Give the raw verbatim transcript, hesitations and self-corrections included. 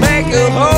Make a home.